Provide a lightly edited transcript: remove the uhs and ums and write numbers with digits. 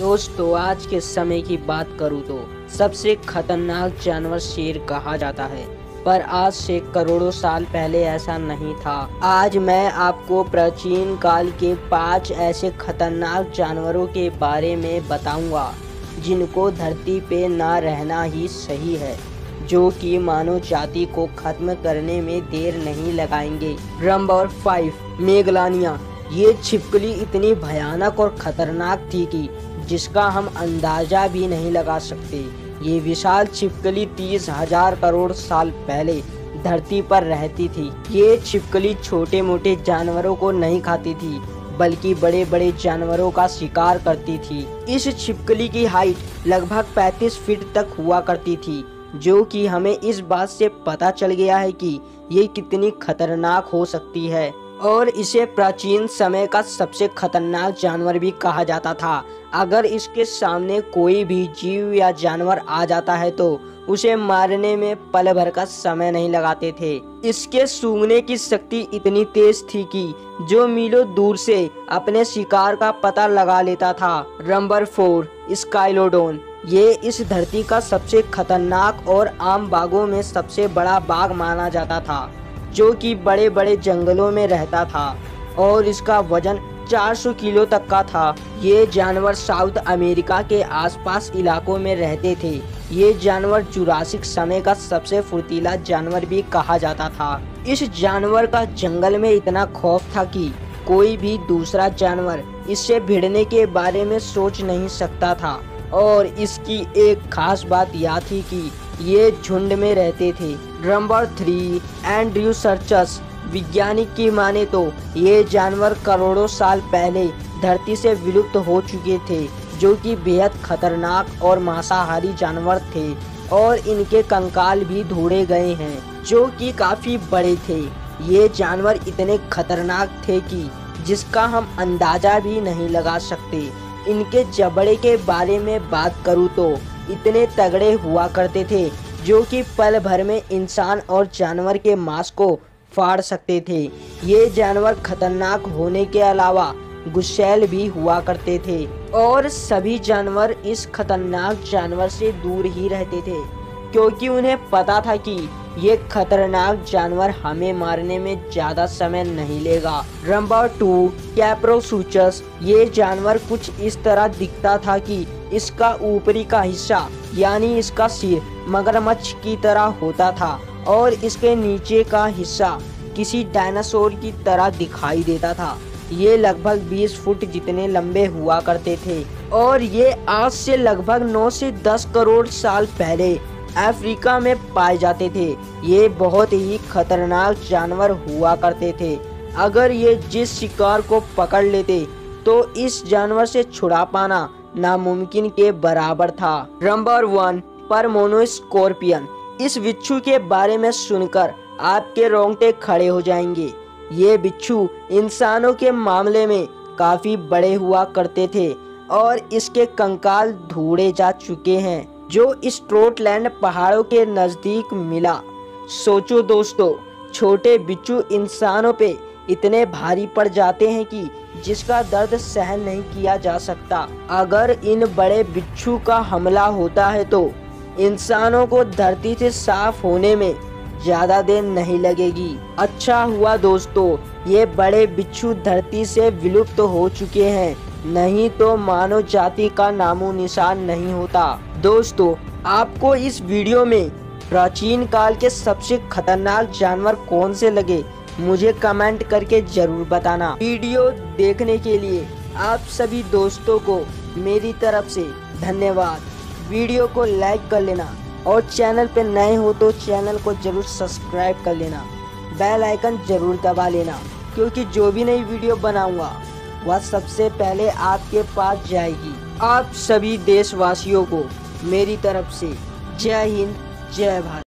दोस्तों आज के समय की बात करूँ तो सबसे खतरनाक जानवर शेर कहा जाता है, पर आज से करोड़ों साल पहले ऐसा नहीं था। आज मैं आपको प्राचीन काल के 5 ऐसे खतरनाक जानवरों के बारे में बताऊंगा जिनको धरती पे ना रहना ही सही है, जो कि मानव जाति को खत्म करने में देर नहीं लगाएंगे। Number 5 Megalania. ये छिपकली इतनी भयानक और खतरनाक थी कि जिसका हम अंदाजा भी नहीं लगा सकते। ये विशाल छिपकली 30,000 करोड़ साल पहले धरती पर रहती थी। ये छिपकली छोटे मोटे जानवरों को नहीं खाती थी बल्कि बड़े बड़े जानवरों का शिकार करती थी। इस छिपकली की हाइट लगभग 35 फीट तक हुआ करती थी, जो कि हमें इस बात से पता चल गया है कि ये कितनी खतरनाक हो सकती है, और इसे प्राचीन समय का सबसे खतरनाक जानवर भी कहा जाता था। अगर इसके सामने कोई भी जीव या जानवर आ जाता है तो उसे मारने में पल भर का समय नहीं लगाते थे। इसके सूंघने की शक्ति इतनी तेज थी कि जो मीलों दूर से अपने शिकार का पता लगा लेता था। नंबर 4 स्काइलोडोन। ये इस धरती का सबसे खतरनाक और आम बाघों में सबसे बड़ा बाघ माना जाता था, जो कि बड़े बड़े जंगलों में रहता था, और इसका वजन 400 किलो तक का था। ये जानवर साउथ अमेरिका के आसपास इलाकों में रहते थे। ये जानवर जुरासिक समय का सबसे फुर्तीला जानवर भी कहा जाता था। इस जानवर का जंगल में इतना खौफ था कि कोई भी दूसरा जानवर इससे भिड़ने के बारे में सोच नहीं सकता था, और इसकी एक खास बात यह थी कि ये झुंड में रहते थे। Number 3 Andrewsarchus. वैज्ञानिक की माने तो ये जानवर करोड़ों साल पहले धरती से विलुप्त हो चुके थे, जो कि बेहद खतरनाक और मांसाहारी जानवर थे, और इनके कंकाल भी ढूंढे गए हैं जो कि काफ़ी बड़े थे। ये जानवर इतने खतरनाक थे कि जिसका हम अंदाजा भी नहीं लगा सकते। इनके जबड़े के बारे में बात करूँ तो इतने तगड़े हुआ करते थे जो कि पल भर में इंसान और जानवर के मांस को फाड़ सकते थे। ये जानवर खतरनाक होने के अलावा गुस्सैल भी हुआ करते थे, और सभी जानवर इस खतरनाक जानवर से दूर ही रहते थे क्योंकि उन्हें पता था कि ये खतरनाक जानवर हमें मारने में ज़्यादा समय नहीं लेगा। Number 2 Kaprosuchus. ये जानवर कुछ इस तरह दिखता था कि इसका ऊपरी का हिस्सा यानी इसका सिर मगरमच्छ की तरह होता था, और इसके नीचे का हिस्सा किसी डायनासोर की तरह दिखाई देता था। ये लगभग 20 फुट जितने लंबे हुआ करते थे, और ये आज से लगभग 9 से 10 करोड़ साल पहले अफ्रीका में पाए जाते थे। ये बहुत ही खतरनाक जानवर हुआ करते थे। अगर ये जिस शिकार को पकड़ लेते तो इस जानवर से छुड़ा पाना नामुमकिन के बराबर था। Number 1 परमोनो scorpion. इस बिच्छू के बारे में सुनकर आपके रोंगटे खड़े हो जाएंगे। ये बिच्छू इंसानों के मामले में काफ़ी बड़े हुआ करते थे, और इसके कंकाल ढूंढे जा चुके हैं जो स्कॉटलैंड पहाड़ों के नज़दीक मिला। सोचो दोस्तों, छोटे बिच्छू इंसानों पे इतने भारी पड़ जाते हैं कि जिसका दर्द सहन नहीं किया जा सकता। अगर इन बड़े बिच्छू का हमला होता है तो इंसानों को धरती से साफ होने में ज़्यादा देर नहीं लगेगी। अच्छा हुआ दोस्तों ये बड़े बिच्छू धरती से विलुप्त हो चुके हैं, नहीं तो मानव जाति का नामो निशान नहीं होता। दोस्तों आपको इस वीडियो में प्राचीन काल के सबसे खतरनाक जानवर कौन से लगे मुझे कमेंट करके जरूर बताना। वीडियो देखने के लिए आप सभी दोस्तों को मेरी तरफ से धन्यवाद। वीडियो को लाइक कर लेना, और चैनल पर नए हो तो चैनल को जरूर सब्सक्राइब कर लेना। बेल आइकन जरूर दबा लेना, क्योंकि जो भी नई वीडियो बनाऊंगा वह सबसे पहले आपके पास जाएगी। आप सभी देशवासियों को मेरी तरफ से जय हिंद, जय भारत।